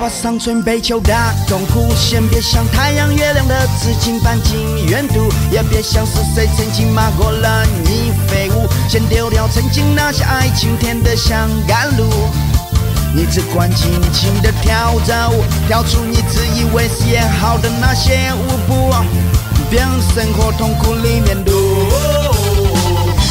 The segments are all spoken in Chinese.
把伤春悲秋打痛哭，先别想太阳月亮的至情半径远度，也别想是谁曾经骂过了你废物，先丢掉曾经那些爱情甜得像甘露。 你只管尽情地跳着舞，跳出你自以为是也好的那些舞步，别让生活痛苦里面度。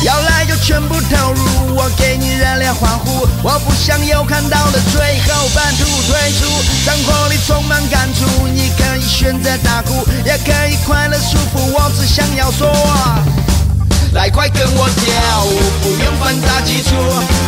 要来就全部投入，我给你热烈欢呼。我不想又看到了最后半途退出。生活里充满感触，你可以选择大哭，也可以快乐舒服。我只想要说，来快跟我跳舞，不用分大基础，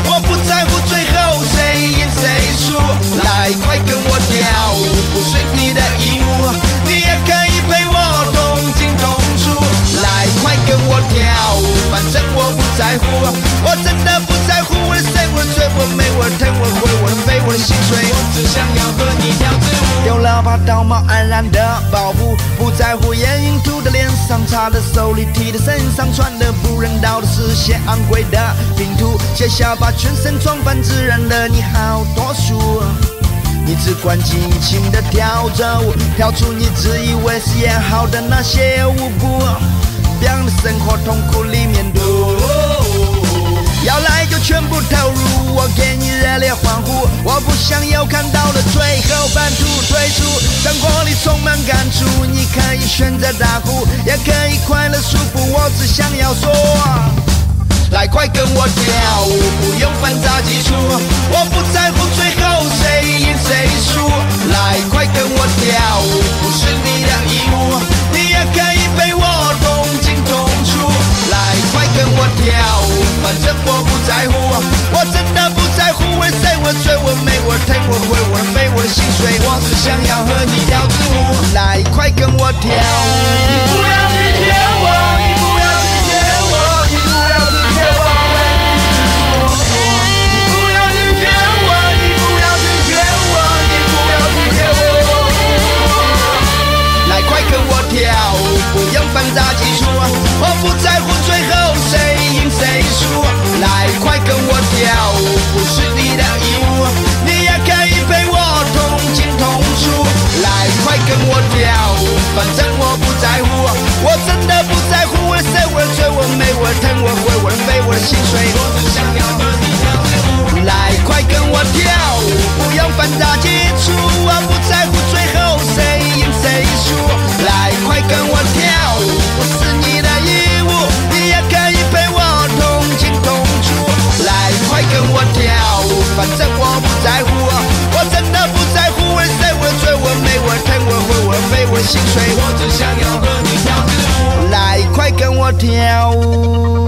我不在乎最后谁赢谁输。来快跟我跳舞，不随你的义务，你也可以陪我同进同出。来快跟我跳舞，反正我不在乎，我真的不在乎我的谁，我的罪，我的美，我的疼，我的悔，我的悲，我的心碎，我只想要和你跳支舞。丢了吧道貌岸然的保护，不在乎眼影涂的脸上擦的，手里提的，身上穿的。 不人道的是些昂贵的拼图，卸下把全身装扮自然的你好多数。你只管尽情地跳着舞，跳出你自以为是也好的那些舞步，别让生活痛苦里面度。要来就全部投入，我给你热烈欢呼。我不想又看到了最后半途退出，生活里充满感触，你可以选择大哭，也可以快乐舒服。我只想要说，来快跟我跳舞，不用繁杂基础，我不在乎最后谁赢谁输。来快跟我跳舞，不是你的义务，你也可以陪我同进同出。来快跟我跳舞。 反正我不在乎，我真的不在乎我谁我醉我美我疼我悔我悲我的心碎，我只想要和你跳支舞，来快跟我跳舞！你不要拒绝我，你不要拒绝我，你不要拒绝我，你不要拒绝我，你不要拒绝我，你不要拒绝我，来快跟我跳舞，不用繁杂技术，我不在乎最后谁。 谁输？来，快跟我跳舞，不是你的义务，你也可以陪我同进同出。来，快跟我跳舞，反正我不在乎，我真的不在乎我的谁，我的罪，我的美，我的疼，我的悔，我的悲，我的心碎，我只想要和你跳支舞。来，快跟我跳舞，不用繁杂基础，我不在乎最后谁赢谁输。来，快跟我跳舞，不是你的义务，你也可以陪我。 来，快跟我跳舞，反正我不在乎，我真的不在乎我谁，我的罪，我的美，我的疼，我的悔，我的悲，我的心碎，我只想要和你跳支舞。来，快跟我跳舞。